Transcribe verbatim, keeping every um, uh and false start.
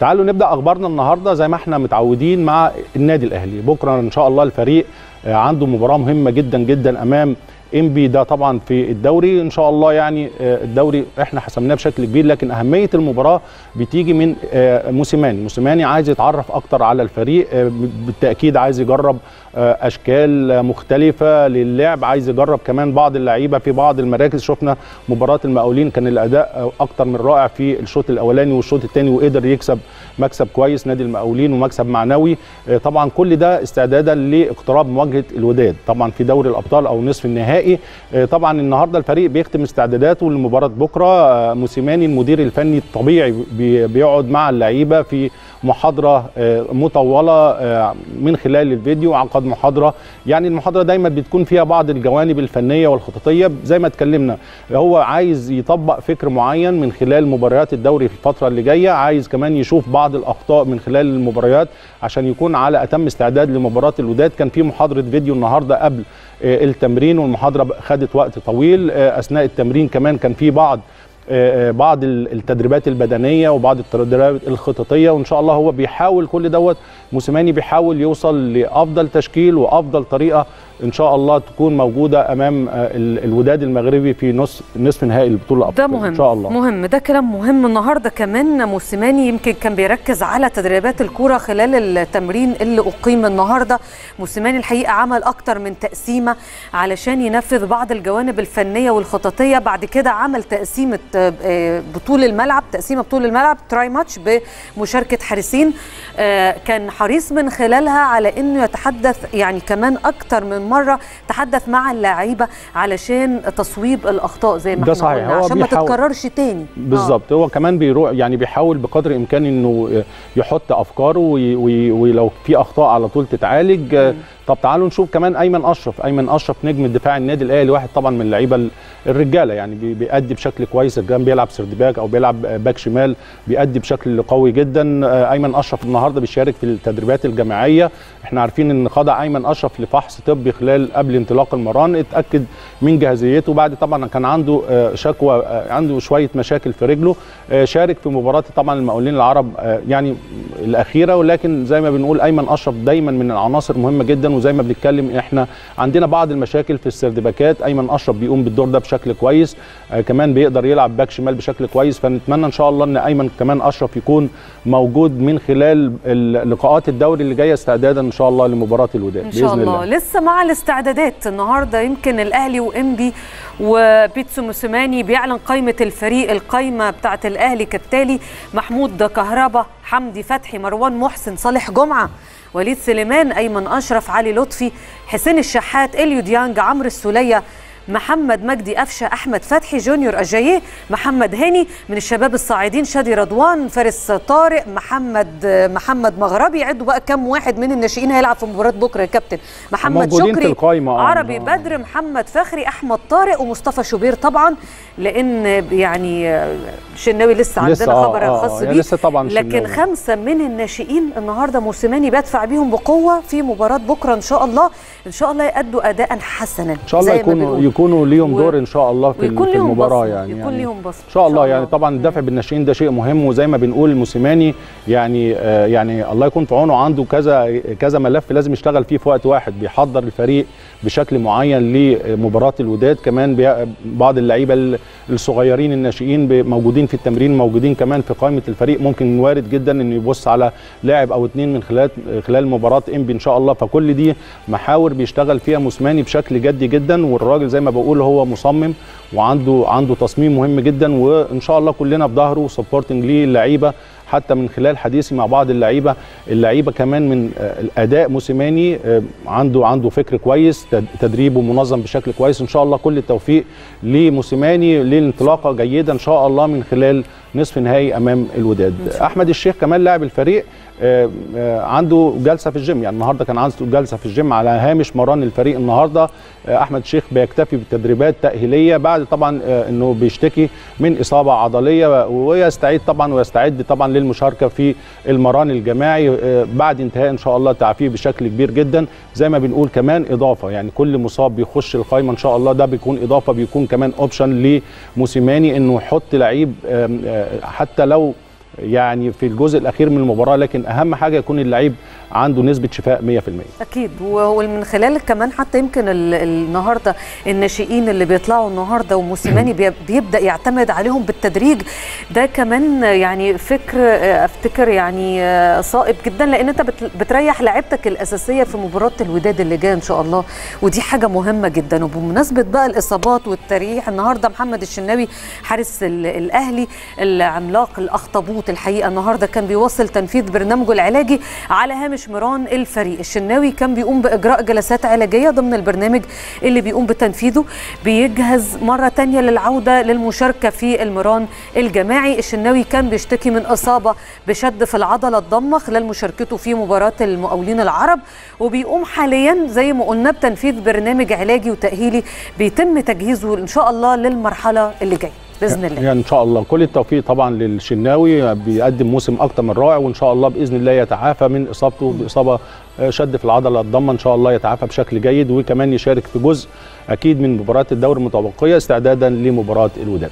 تعالوا نبدأ أخبارنا النهاردة زي ما احنا متعودين مع النادي الأهلي. بكرة إن شاء الله الفريق عنده مباراة مهمة جدا جدا أمام انبي، ده طبعا في الدوري إن شاء الله. يعني الدوري احنا حسمناه بشكل كبير، لكن أهمية المباراة بتيجي من موسيماني. موسيماني عايز يتعرف أكتر على الفريق، بالتأكيد عايز يجرب أشكال مختلفة للعب، عايز يجرب كمان بعض اللعيبة في بعض المراكز. شفنا مباراة المقاولين كان الأداء أكتر من رائع في الشوط الأولاني والشوط الثاني، وقدر يكسب مكسب كويس نادي المقاولين ومكسب معنوي. طبعا كل ده استعدادا لاقتراب مواجهة الوداد طبعا في دوري الأبطال أو نصف النهائي. طبعا النهارده الفريق بيختم استعداداته لمباراة بكرة. موسيماني المدير الفني الطبيعي بيقعد مع اللعيبة في محاضرة مطولة من خلال الفيديو، عقد محاضرة. يعني المحاضرة دايما بتكون فيها بعض الجوانب الفنية والخططية زي ما اتكلمنا. هو عايز يطبق فكر معين من خلال مباريات الدوري في الفترة اللي جاية، عايز كمان يشوف بعض الأخطاء من خلال المباريات عشان يكون على أتم استعداد لمباراة الوداد. كان في محاضرة فيديو النهاردة قبل التمرين، والمحاضرة خدت وقت طويل. أثناء التمرين كمان كان في بعض بعض التدريبات البدنيه وبعض التدريبات الخططيه، وان شاء الله هو بيحاول كل دوت. موسيماني بيحاول يوصل لافضل تشكيل وافضل طريقه ان شاء الله تكون موجوده امام الوداد المغربي في نصف نصف نهائي البطوله الافريقيه. ده مهم ان شاء الله، مهم، ده كلام مهم. النهارده كمان موسيماني يمكن كان بيركز على تدريبات الكوره خلال التمرين اللي اقيم النهارده. موسيماني الحقيقه عمل اكتر من تقسيمه علشان ينفذ بعض الجوانب الفنيه والخططيه. بعد كده عمل تقسيمه بطول الملعب، تقسيمه بطول الملعب تراي ماتش بمشاركه حارسين، كان حريص من خلالها على انه يتحدث يعني كمان اكتر من مره، تحدث مع اللعيبه علشان تصويب الاخطاء زي ما احنا قلنا عشان ما تتكررش تاني. بالظبط، هو كمان بيروح يعني بيحاول بقدر الامكان انه يحط افكاره، ولو في اخطاء على طول تتعالج. م. طب تعالوا نشوف كمان ايمن اشرف. ايمن اشرف نجم الدفاع النادي الاهلي، واحد طبعا من اللعيبه الرجاله، يعني بيأدي بشكل كويس. الجام بيلعب سيرد باك او بيلعب باك شمال، بيأدي بشكل قوي جدا. ايمن اشرف النهارده بيشارك في التدريبات الجماعيه. احنا عارفين ان خضع ايمن اشرف لفحص طبي خلال قبل انطلاق المران، اتاكد من جاهزيته. بعد طبعا كان عنده شكوى، عنده شويه مشاكل في رجله، شارك في مباراه طبعا المقاولين العرب يعني الاخيره. ولكن زي ما بنقول ايمن اشرف دايما من العناصر مهمه جدا، وزي ما بنتكلم احنا عندنا بعض المشاكل في السيرد باكات. ايمن اشرف بيقوم بالدور ده بشكل كويس، كمان بيقدر يلعب باك شمال بشكل كويس. فنتمنى ان شاء الله ان ايمن كمان اشرف يكون موجود من خلال لقاءات الدوري اللي جايه استعدادا ان شاء الله لمباراه الوداد ان شاء الله. الله لسه مع الاستعدادات النهارده، يمكن الاهلي وانبي وبيتسو موسيماني بيعلن قائمه الفريق. القائمه بتاعه الاهلي كالتالي: محمود كهربا، حمدي فتحي، مروان محسن، صالح جمعه، وليد سليمان، ايمن اشرف، علي لطفي، حسين الشحات، اليو ديانج، عمرو السولية، محمد مجدي قفشة، احمد فتحي، جونيور الجاي، محمد هاني. من الشباب الصاعدين: شادي رضوان، فارس طارق، محمد محمد مغربي. عدوا بقى كم واحد من الناشئين هيلعب في مباراه بكره يا كابتن. محمد شكري، عربي، بدر، محمد فخري، احمد طارق، ومصطفى شوبير طبعا، لان يعني الشناوي لسه عندنا خبر خاص بيه، لكن خمسه من الناشئين النهارده موسيماني بيدفع بيهم بقوه في مباراه بكره ان شاء الله. ان شاء الله يأدوا اداء حسنا، ان شاء الله يكونوا يكونوا ليهم دور ان شاء الله في المباراه. يعني يكون يعني ليهم بصمه ان شاء الله. يعني طبعا الدفع بالناشئين ده شيء مهم، وزي ما بنقول موسيماني يعني آه يعني الله يكون في عونه، عنده كذا كذا ملف لازم يشتغل فيه في وقت واحد. بيحضر الفريق بشكل معين لمباراه الوداد، كمان بعض اللعيبه الصغيرين الناشئين موجودين في التمرين، موجودين كمان في قائمه الفريق. ممكن وارد جدا انه يبص على لاعب او اتنين من خلال خلال مباراه انبي ان شاء الله. فكل دي محاور بيشتغل فيها موسيماني بشكل جدي جدا، والراجل زي ما بقول هو مصمم وعنده عنده تصميم مهم جدا، وان شاء الله كلنا في ظهره وسبورتنج ليه اللعيبه. حتى من خلال حديثي مع بعض اللعيبه، اللعيبه كمان من الاداء موسيماني عنده عنده فكر كويس، تدريبه منظم بشكل كويس. ان شاء الله كل التوفيق لموسيماني للانطلاقه جيده ان شاء الله من خلال نصف نهائي امام الوداد. احمد الشيخ كمان لاعب الفريق عنده جلسه في الجيم، يعني النهارده كان عنده جلسه في الجيم على هامش مران الفريق النهارده. احمد الشيخ بيكتفي بالتدريبات التاهيليه بعد طبعا انه بيشتكي من اصابه عضليه، ويستعيد طبعا ويستعد طبعا للمشاركه في المران الجماعي بعد انتهاء ان شاء الله تعافيه بشكل كبير جدا. زي ما بنقول كمان اضافه، يعني كل مصاب بيخش القايمه ان شاء الله ده بيكون اضافه، بيكون كمان اوبشن لموسيماني انه يحط لعيب حتى لو يعني في الجزء الاخير من المباراه، لكن اهم حاجه يكون اللعيب عنده نسبه شفاء مية في المية. اكيد، ومن خلال كمان حتى يمكن النهارده الناشئين اللي بيطلعوا النهارده وموسيماني بيبدا يعتمد عليهم بالتدريج، ده كمان يعني فكر افتكر يعني صائب جدا، لان انت بتريح لعيبتك الاساسيه في مباراه الوداد اللي جايه ان شاء الله، ودي حاجه مهمه جدا. وبمناسبه بقى الاصابات والتريح، النهارده محمد الشناوي حارس الاهلي العملاق الاخطبوط الحقيقه النهارده كان بيواصل تنفيذ برنامجه العلاجي على هامش مران الفريق. الشناوي كان بيقوم باجراء جلسات علاجيه ضمن البرنامج اللي بيقوم بتنفيذه، بيجهز مره ثانيه للعوده للمشاركه في المران الجماعي. الشناوي كان بيشتكي من اصابه بشد في العضله الضمه خلال مشاركته في مباراه المقاولين العرب، وبيقوم حاليا زي ما قلنا بتنفيذ برنامج علاجي وتاهيلي بيتم تجهيزه ان شاء الله للمرحله اللي جايه باذن الله. يعني ان شاء الله كل التوفيق طبعا للشناوي، بيقدم موسم اكتر من رائع، وان شاء الله باذن الله يتعافى من اصابته باصابه شد في العضله الضمه، ان شاء الله يتعافى بشكل جيد، وكمان يشارك في جزء اكيد من مباراه الدوري المتبقيه استعدادا لمباراه الوداد.